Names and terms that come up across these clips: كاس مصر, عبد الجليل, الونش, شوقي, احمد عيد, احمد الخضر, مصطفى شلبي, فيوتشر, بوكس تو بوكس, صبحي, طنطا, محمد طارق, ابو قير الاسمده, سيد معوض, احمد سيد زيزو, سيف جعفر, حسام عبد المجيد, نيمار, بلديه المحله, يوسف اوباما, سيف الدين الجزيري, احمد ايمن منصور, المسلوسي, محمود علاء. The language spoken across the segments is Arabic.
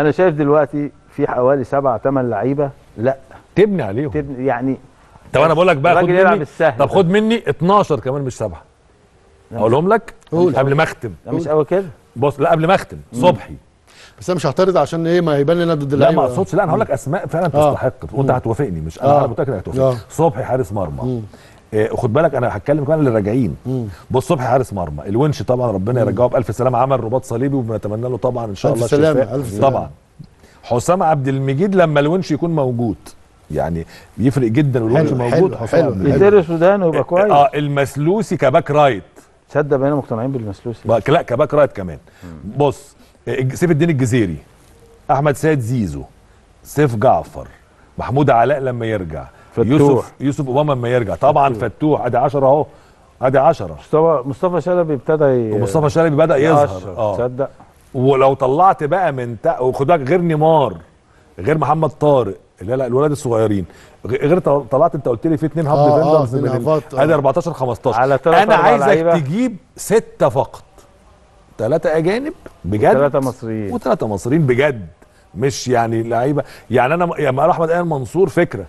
انا شايف دلوقتي في حوالي 7 8 لعيبه لا تبني عليهم يعني. طب انا بقول لك بقى خد مني، طب خد مني 12 كمان مش 7 اقولهم لك قبل ما اختم. مش قوي كده بص، لا قبل ما اختم صبحي، بس انا مش هعترض عشان ايه ما يبان لنا ضد اللعيبه. لا ما اقصدش، لا انا هقول لك اسماء فعلا تستحق وانت هتوافقني، مش انا متاكد انك هتوافقني. صبحي حارس مرمى، خد بالك انا هتكلم كمان اللي راجعين. بص صبحي حارس مرمى، الونش طبعا ربنا يرجعه بالف سلامه، عمل رباط صليبي وبنتمنى له طبعا ان شاء الله الشفاء طبعا. حسام عبد المجيد لما الونش يكون موجود يعني بيفرق جدا، والونش موجود حلو السودان ويبقى كويس. المسلوسي كباك رايت، تصدق بقينا مقتنعين بالمسلوسي، لا كباك رايت كمان. بص سيف الدين الجزيري، احمد سيد زيزو، سيف جعفر، محمود علاء لما يرجع، يوسف اوباما لما يرجع طبعا، فتوح ادي 10 اهو، ادي 10. مصطفى شلبي ابتدى ومصطفى شلبي بدا يظهر تصدق. ولو طلعت بقى من وخد بالك غير نيمار، غير محمد طارق اللي لا الولاد الصغيرين، غير طلعت انت قلت لي في 2 هاب ديفندرز من ادي 14 15 على 3. انا عايزك تجيب 6 فقط، 3 اجانب بجد و3 مصريين بجد، مش يعني لعيبه يعني. انا لما احمد ايمن منصور فكره،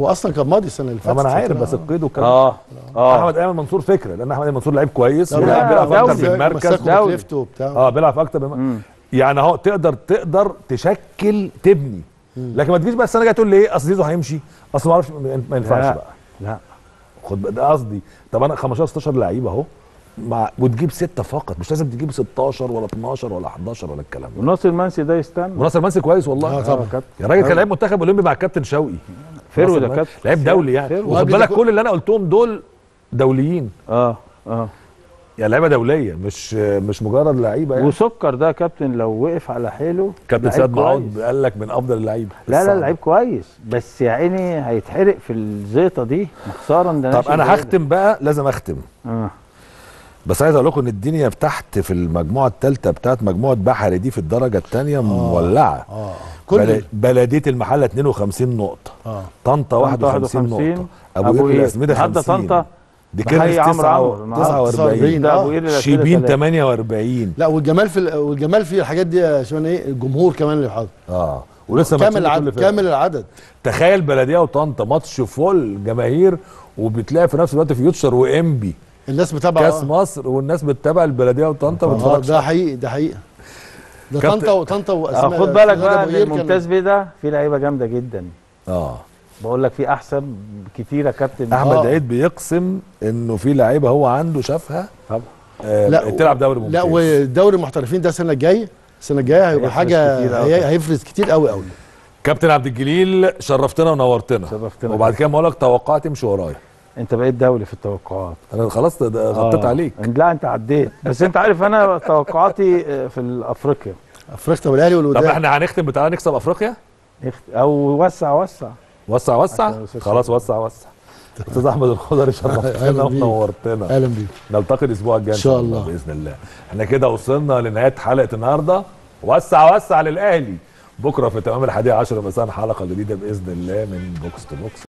هو اصلا كان ماضي السنه اللي فاتت انا عارف، بس القيد كان احمد ايمن منصور فكره، لان احمد ايمن منصور لعيب كويس بيلعب اكتر في المركز بيلعب اكتر يعني اهو. تقدر تشكل تبني، لكن ما تجيش بقى السنه الجايه تقول لي ايه اصل زيزو هيمشي، اصل ما اعرفش، ما ينفعش بقى. لا خد بقى ده قصدي. طب انا 15 16 لعيبه اهو وتجيب 6 فقط، مش لازم تجيب 16 ولا 12 ولا 11 ولا الكلام ده. وناصر منسي ده يستنى، وناصر منسي كويس والله طبعا يا راجل، كان لعيب منتخب اولمبي مع الكابتن شوقي، فيرو ده كابتن لعيب دولي يعني. وخد بالك كل اللي انا قلتهم دول دوليين يعني لعيبه دوليه، مش مجرد لعيبه يعني. وسكر ده كابتن لو وقف على حيله، كابتن سيد معوض قال لك من افضل اللعيبه. لا لعيب كويس، بس يا عيني هيتحرق في الزيطه دي خسارا. ده طب انا هختم بقى، لازم اختم بس عايز اقول لكم ان الدنيا فتحت في المجموعه الثالثه بتاعت مجموعه بحري دي في الدرجه الثانيه مولعه. بلديه المحله 52 نقطه، طنطا 51 نقطه، ابو قير الاسمده 50، دي كيرس 49، شيبين 48. لا والجمال في الحاجات دي يا شباب ايه، الجمهور كمان اللي حاضر ولسه كامل العدد. تخيل بلديه وطنطا ماتش فول جماهير، وبتلاقي في نفس الوقت فيوتشر وانبي الناس بتتابع كاس مصر، والناس بتتابع البلديه وطنطا بتتفرج. ده حقيقي ده طنطا وطنطا واسماء. خد بالك بقى الممتاز بيه ده في لعيبه جامده جدا بقول لك في احسن كتيره كابتن احمد عيد بيقسم انه في لعيبه هو عنده شافها طبعا تلعب دوري ممتاز. لا ودوري المحترفين ده السنه الجايه، هيبقى حاجه هيفرز كتير قوي قوي. كابتن عبد الجليل شرفتنا ونورتنا، وبعد كده بقول لك توقعات امشي ورايا. انت بقيت دولي في التوقعات، انا خلاص غطيت عليك. لا انت عديت، بس انت عارف انا توقعاتي في افريقيا، والاهلي والوداد. طب احنا هنختم بتاع نكسب افريقيا او وسع خلاص وسع. استاذ احمد الخضر شرفتنا ونورتنا، اهلا بيك، نلتقي الاسبوع الجاي ان شاء الله باذن الله. احنا كده وصلنا لنهايه حلقه النهارده، وسع للاهلي. بكره في تمام 11:00 مساء حلقه جديده باذن الله من بوكس تو بوكس.